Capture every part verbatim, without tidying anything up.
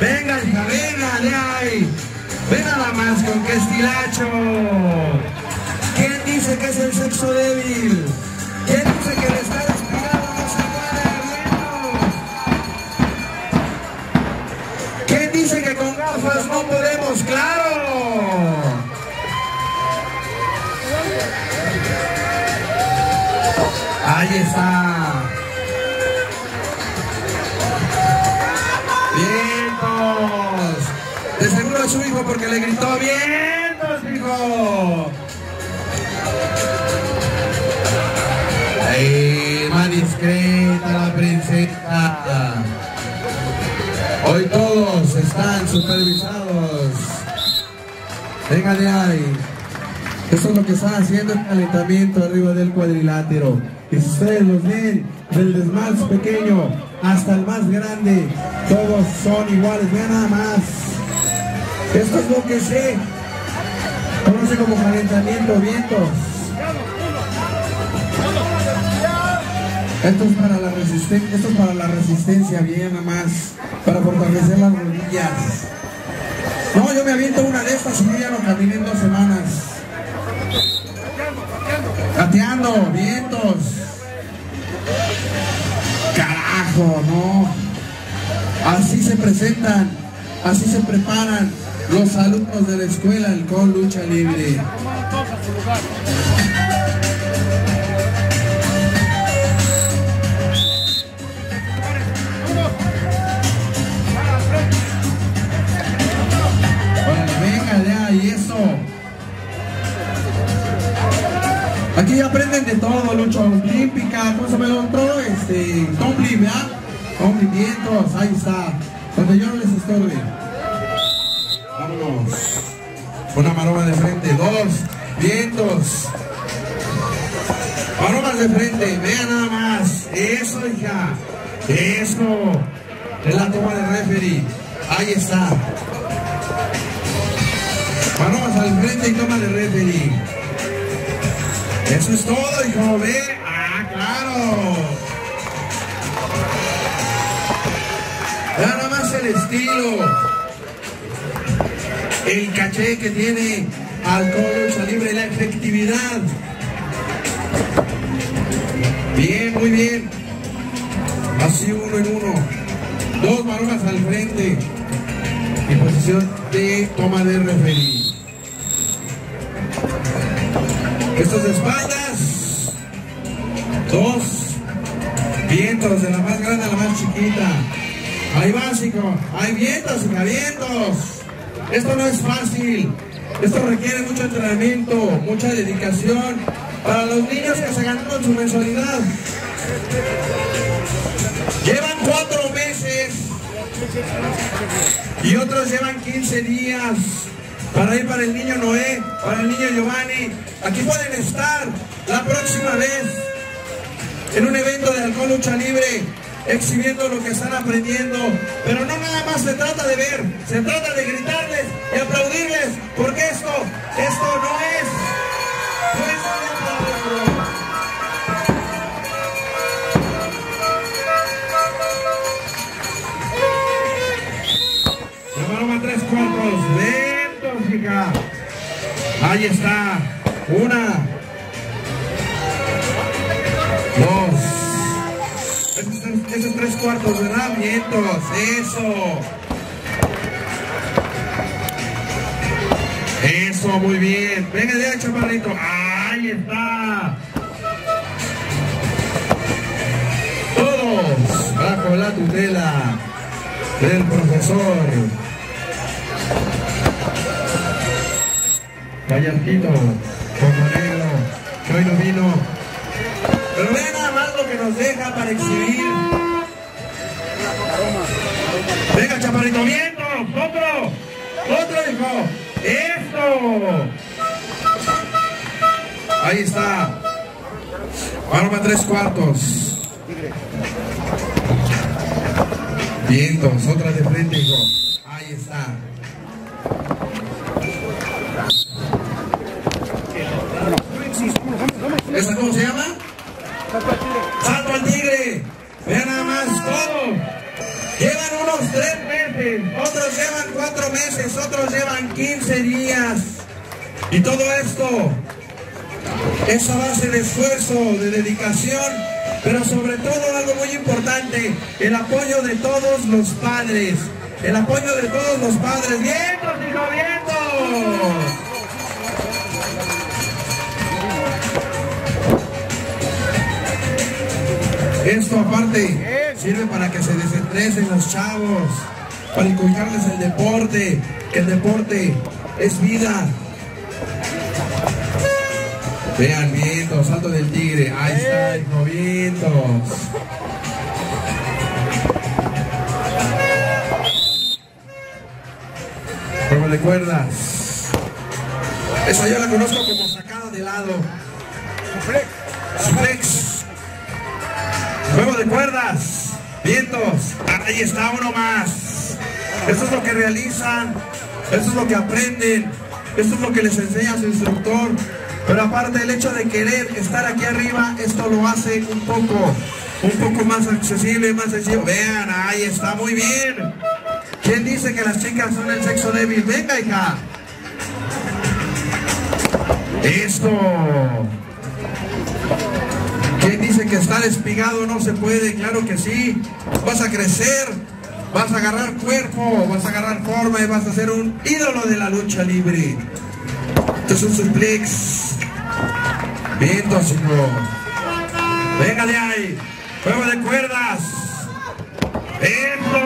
Venga, hija, venga de ahí. Ve nada más con qué estilacho. ¿Quién dice que es el sexo débil? ¿Quién dice que el estar estirado no se puede? ¿Quién dice que con gafas no podemos? ¡Claro! Ahí está. ¡Vientos! De seguro es su hijo porque le gritó ¡vientos, hijo! ¡Ay, más discreta la princesa! Hoy todos están supervisados. Venga de ahí. Eso es lo que están haciendo, el calentamiento arriba del cuadrilátero. Y si ustedes los ven, desde el más pequeño hasta el más grande, todos son iguales. Vean nada más. Esto es lo que se conoce como calentamiento vientos. Esto es para la resistencia, esto es para la resistencia, bien nada más, para fortalecer las rodillas. No, yo me aviento una de estas y yo ya no caminé en dos semanas. Gateando, vientos. Carajo, no. Así se presentan, así se preparan los alumnos de la escuela Halcón Lucha Libre. Bueno, venga ya, y eso. Aquí aprenden de todo, lucha olímpica, ¿cómo se llama el otro? Este, Tomlin, ¿verdad? Tomlin, vientos, ahí está. Donde yo no les estorbe. Vámonos. Una maroma de frente, dos, vientos. Maromas de frente, vean nada más. Eso, hija. Eso. Es la toma de referee. Ahí está. Maromas al frente y toma de referee. Eso es todo, hijo, ve. Ah, claro. Nada más el estilo, el caché que tiene Halcón Lucha Libre, la efectividad. Bien, muy bien. Así uno en uno. Dos maromas al frente. En posición de toma de referí. Estos de espaldas, dos, vientos, de la más grande a la más chiquita. Ahí básico, hay vientos, hija, vientos. Esto no es fácil, esto requiere mucho entrenamiento, mucha dedicación para los niños que se ganaron su mensualidad. Llevan cuatro meses y otros llevan quince días. Para ir para el niño Noé, para el niño Giovanni. Aquí pueden estar la próxima vez en un evento de Halcón Lucha Libre, exhibiendo lo que están aprendiendo. Pero no nada más se trata de ver, se trata de gritarles y aplaudirles, porque esto, esto no es, no es un aplauso. La paloma tres cuartos de... Ahí está. Una. Dos. Esos, esos tres cuartos, ¿verdad? Vientos. Eso. Eso, muy bien. Venga de ahí, chaparrito. Ahí está. Todos bajo la tutela del profesor. Gallardito, Coronelo, que hoy no vino. Pero vean nada más lo que nos deja para exhibir. Venga, chaparrito, viento, otro, otro hijo, esto. Ahí está. Paloma tres cuartos. Vientos, otra de frente, hijo. Ahí está. ¿Esta cómo se llama? Santo al tigre. Vean nada más todo. nosotros llevan quince días. Y todo esto es a base de esfuerzo, de dedicación, pero sobre todo algo muy importante, el apoyo de todos los padres. El apoyo de todos los padres. ¡Vientos, hijo, vientos! Esto aparte sirve para que se desestresen los chavos, para inculcarles el deporte, que el deporte es vida. Vean, vientos, salto del tigre, ahí está, hijo, vientos. ¿Cómo le cuerdas? Esa yo la conozco como sacada de lado. Suplex. Juego de cuerdas, vientos, ahí está uno más. Eso es lo que realizan, eso es lo que aprenden, eso es lo que les enseña su instructor. Pero aparte el hecho de querer estar aquí arriba, esto lo hace un poco, un poco más accesible, más sencillo. Vean, ahí está, muy bien. ¿Quién dice que las chicas son el sexo débil? Venga, hija. Esto. ¿Quién dice que estar espigado no se puede? Claro que sí. Vas a crecer, vas a agarrar cuerpo, vas a agarrar forma y vas a ser un ídolo de la lucha libre. Esto es un suplex. Vientos, hijo. Venga de ahí. Juego de cuerdas. ¡Esto!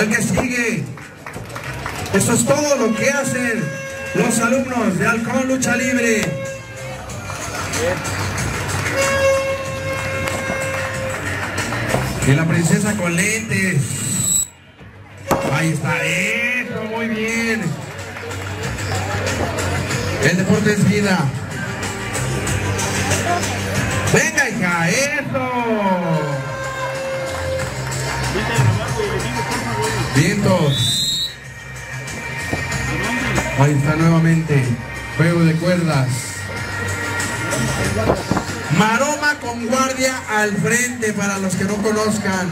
El que sigue. Eso es todo lo que hacen los alumnos de Halcón Lucha Libre. Y la princesa con lentes. Ahí está, eso, muy bien. El deporte es vida. Venga, hija, eso. Vientos. Ahí está nuevamente. Juego de cuerdas. Maroma con guardia al frente, para los que no conozcan.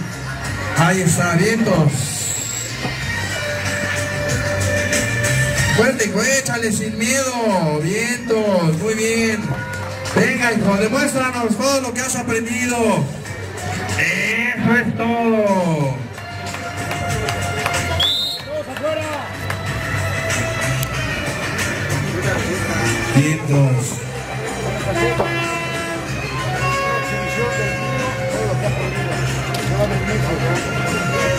Ahí está, vientos. Fuerte, hijo, échale sin miedo. Vientos, muy bien. Venga, hijo, demuéstranos todo lo que has aprendido. Eso es todo. Vientos.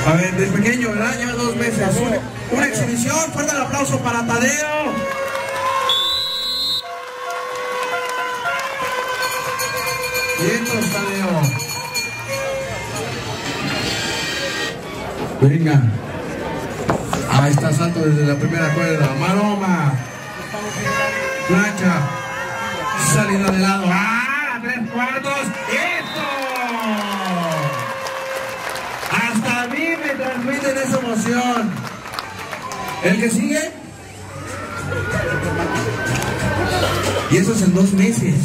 A ver, de pequeño, ¿verdad? Lleva dos meses. Una, una exhibición, fuerte el aplauso para Tadeo. Vientos, Tadeo. Venga. Ahí está, salto desde la primera cuerda. Maroma. Plancha. Salida de lado. ¡Ah! ¡Tres cuartos! ¡Eso! Hasta a mí me transmiten esa emoción. ¿El que sigue? Y eso es en dos meses.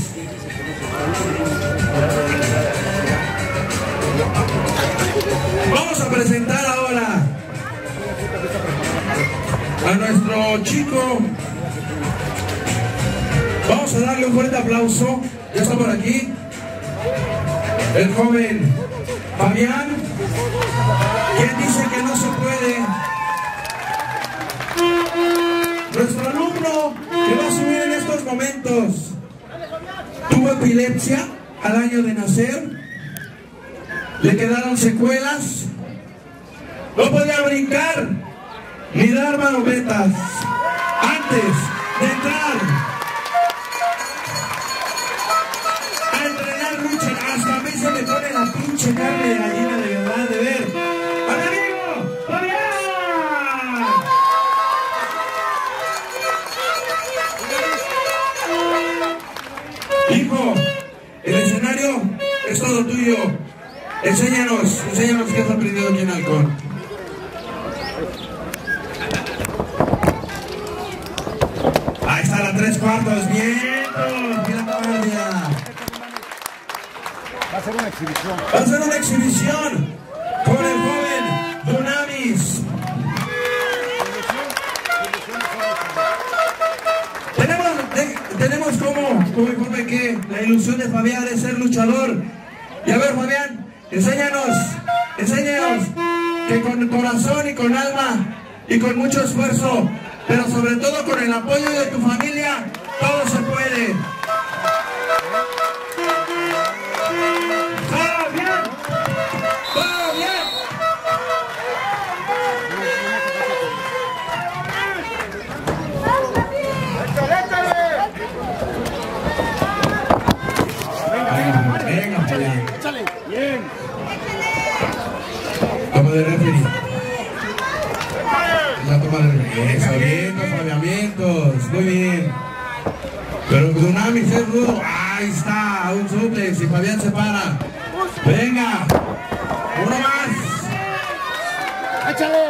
Vamos a presentar ahora a nuestro chico. Vamos a darle un fuerte aplauso. Ya está por aquí el joven Fabián. ¿Quién dice que no se puede? Nuestro alumno que va a subir en estos momentos. Tuvo epilepsia al año de nacer. Le quedaron secuelas. No podía brincar ni dar marometas antes de entrar. Se me pone la pinche carne de gallina, de verdad, de ver. ¡A mi amigo! ¡Fabián! Hijo, el escenario es todo tuyo. Enséñanos, enséñanos qué has aprendido aquí en Halcón. Ahí está la tres cuartos, vientos, mira la guardia. Va a ser una exhibición. Va a ser una exhibición con el joven Tsunamis. siempre la ilusión de Fabián es ser luchador. Y a ver, Fabián, enséñanos, enséñanos que con corazón y con alma y con mucho esfuerzo, pero sobre todo con el apoyo de tu familia, todo se puede. ¡Fabián! ¡Fabián! De referir la toma de regreso, viendo fabiamientos, muy bien, pero Tsunamis es rudo. Ahí está, un suplex y Fabián se para. Venga, uno más, échale.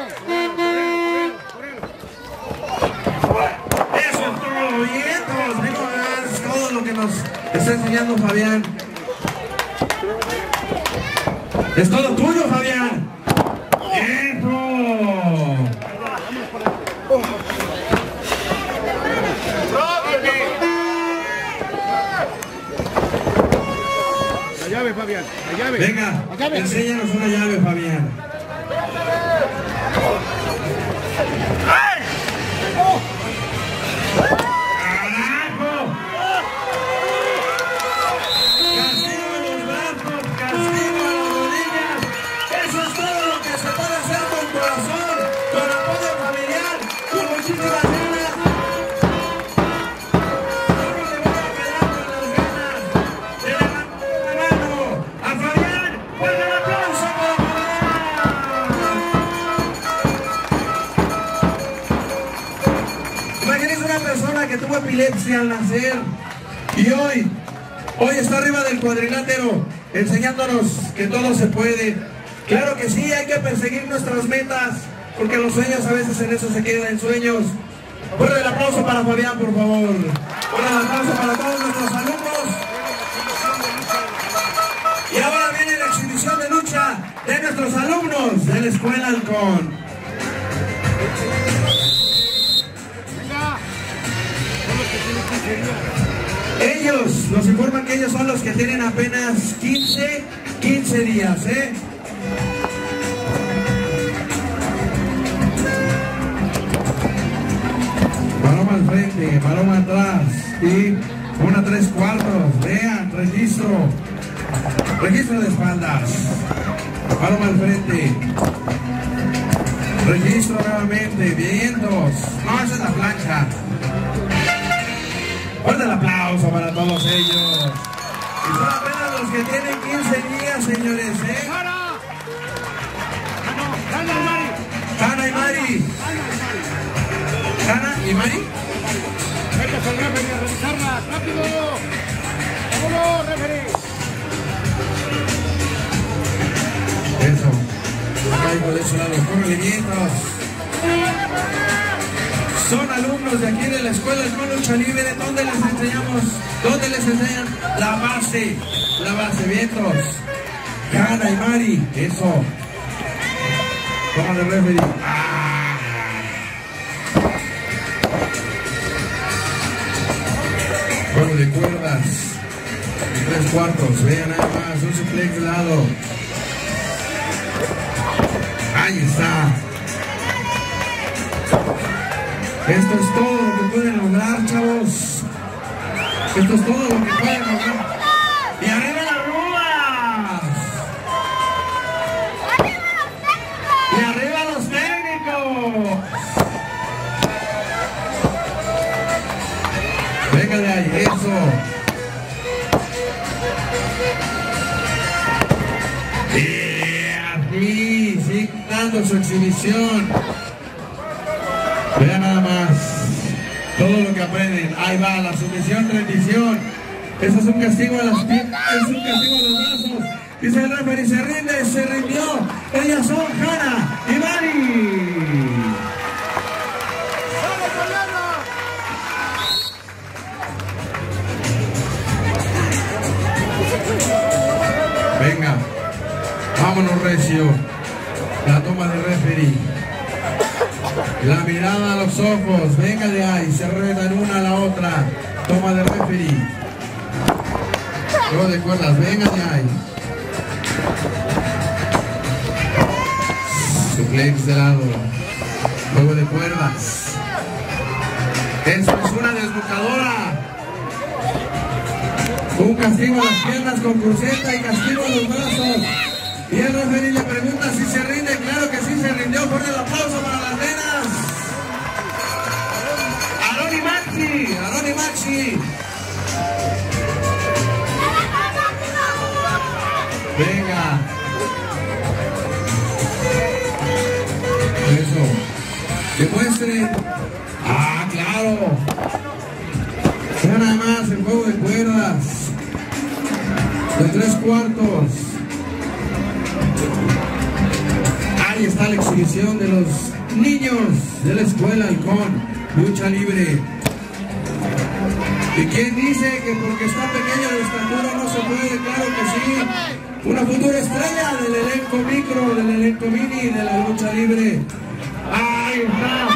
Eso estuvo bien, amigos, es todo lo que nos está enseñando Fabián. Es todo tuyo, Fabián. Fabián, la llave. Venga, llave. Enséñanos una llave, Fabián. ¡Ay! ¡Oh! ¡Carajo! ¡Castigo a los brazos! ¡Castigo a las rodillas! ¡Eso es todo lo que se puede hacer con corazón, con apoyo familiar, con muchísimas ganas! ¿Cómo le van a quedar con las ganas de levantar la mano? ¡A Fabián! ¡Fuerte el aplauso para Fabián! Imagínense una persona que tuvo epilepsia al nacer y hoy, hoy está arriba del cuadrilátero, enseñándonos que todo se puede. Claro que sí, hay que perseguir nuestras metas, porque los sueños a veces en eso se quedan en sueños. ¡Fuerte el aplauso para Fabián, por favor! ¡Fuerte el aplauso para todos nuestros alumnos! Y ahora viene la exhibición de lucha de nuestros alumnos de la Escuela Halcón. Ellos nos informan que ellos son los que tienen apenas quince, quince días, ¿eh? Paloma al frente, paloma atrás y una tres cuartos. Vean, registro. Registro de espaldas, paloma al frente, registro nuevamente, vientos, no, esa es la plancha. Fuerte el aplauso para todos ellos. Y son apenas los que tienen quince días, señores, ¿eh? Ana y Mari. Ana y Mari. Venga, salga, venga, a revisarlas, rápido. Vámonos, referí. Eso, acá por ese lado, córrele vientos. Son alumnos de aquí de la Escuela Halcón Lucha Libre, donde les enseñamos, donde les enseñan la base, la base, vientos. Ana y Mari, eso. Toma de referee. ¡Ah! Juego de cuerdas, tres cuartos, vean nada más, un suplex de lado. Ahí está. Esto es todo lo que pueden lograr, chavos. Esto es todo lo que pueden lograr. ¡Y arriba las grúas! ¡Y arriba los técnicos! Venga de ahí, eso. Su exhibición, vean nada más todo lo que aprenden. Ahí va la sumisión, rendición. Eso es un castigo a las piernas, es un castigo a los brazos. Dice el referee, se rinde, se rindió. Ellas son Hanna y Mari. Venga, vámonos recio. La toma de referee, la mirada a los ojos, venga de ahí, se retan una a la otra, toma de referee, No de cuerdas, venga de ahí. Suplex de lado. Juego de cuerdas. Eso es una desbocadora. Un castigo a las piernas con cruceta y castigo a los brazos. Y el referí le pregunta si se rinde. Claro que sí se rindió. Fuerte el aplauso para las venas. Aaron y Maxi. Aaron y Maxi. Venga. Eso. Demuestre. Ah, claro. Vean nada más el juego de cuerdas. De tres cuartos. Ahí está la exhibición de los niños de la escuela Halcón Lucha Libre. ¿Y quién dice que porque está pequeño de estatura no se puede? Claro que sí. Una futura estrella del elenco micro, del elenco mini, de la lucha libre. ¡Ahí está!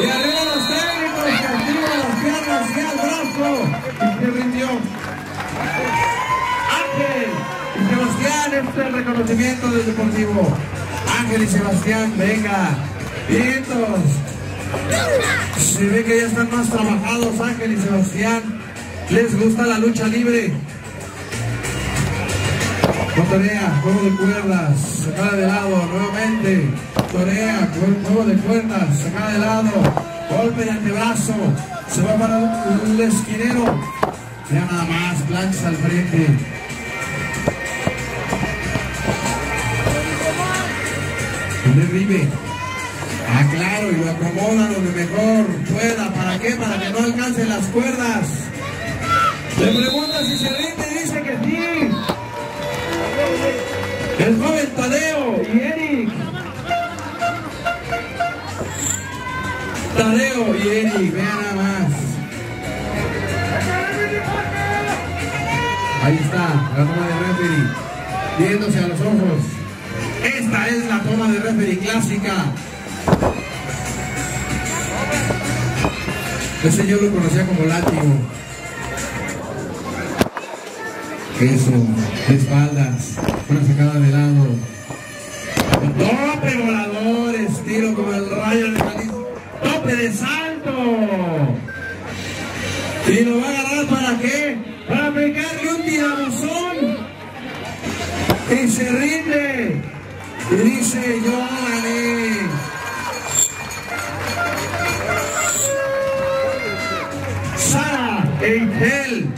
Y arriba los técnicos, que activa las piernas y al brazo. Y se rindió. Ángel y Sebastián, este es el reconocimiento del deportivo. Ángel y Sebastián, venga. Vientos. Se ve que ya están más trabajados Ángel y Sebastián. Les gusta la lucha libre. Con torea, juego de cuerdas, sacada de lado, nuevamente, torea, juego de cuerdas, sacada de lado, golpe de antebrazo, se va para el esquinero, ya nada más, plancha al frente. Un derribe, aclaro y lo acomoda lo que mejor pueda, ¿para qué? Para que no alcancen las cuerdas. Le pregunta si se rinde, dice que sí. El joven Tadeo y Eric. Tadeo y Eric, vean nada más. Ahí está, la toma de referee. Viéndose a los ojos. Esta es la toma de referee clásica. Ese yo lo conocía como látigo. Eso, espaldas, una sacada de lado. Tope volador, estilo como el rayo de Jalisco. Tope de Santo. Y lo va a agarrar para qué? Para pegarle un tirabuzón. Y se rinde. Y dice, yo gané. Sara e Ángel.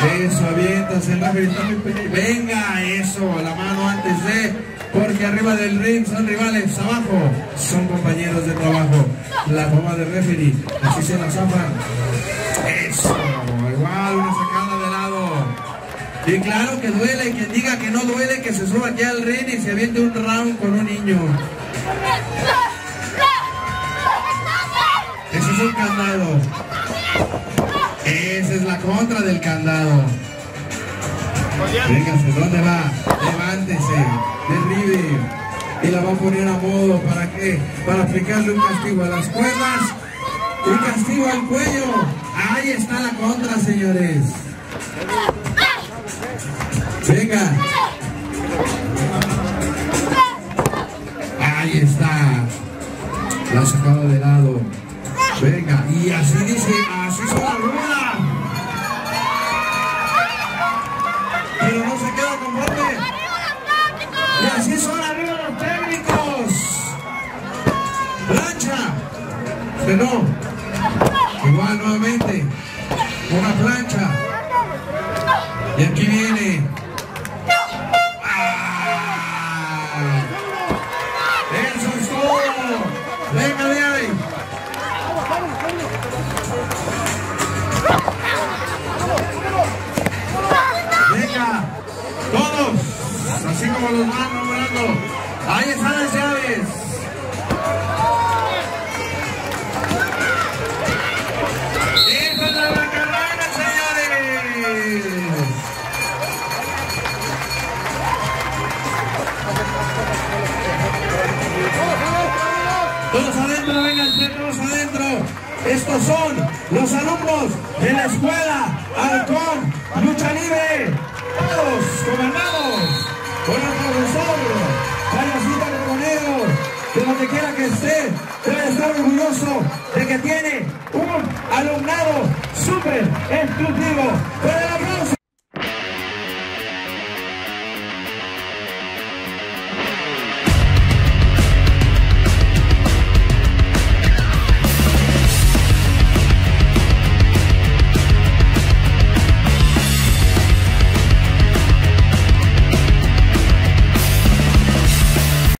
Eso, aviéntase el referee, está muy pequeño. Venga, eso, a la mano antes de, porque arriba del ring son rivales, abajo son compañeros de trabajo. La toma de referee, así se la zafan. Eso, igual, una sacada de lado. Y claro que duele, quien diga que no duele, que se suba aquí al ring y se aviente un round con un niño. Eso es un candado. Esa es la contra del candado. Véngase, ¿dónde va? Levántese, derribe. Y la va a poner a modo, ¿para qué? Para aplicarle un castigo a las cuerdas. Un castigo al cuello. Ahí está la contra, señores. Venga. Ahí está. La ha sacado de lado. Venga, y así dice, así son las ruedas. Pero no se queda conforme. Y así son arriba los técnicos. Plancha. Pero no. Igual nuevamente. Una plancha. Y aquí viene. ¡Ah! Eso es todo. Venga de ahí. Venga, todos, así como los van nombrando. Ahí están las llaves. Esa es la macarrana, señores. Todos adentro, vengan, todos adentro. Estos son los alumnos de la escuela Halcón Lucha Libre, todos comandados por el profesor Payasita Carbonero, que donde quiera que esté debe estar orgulloso de que tiene un alumnado súper exclusivo.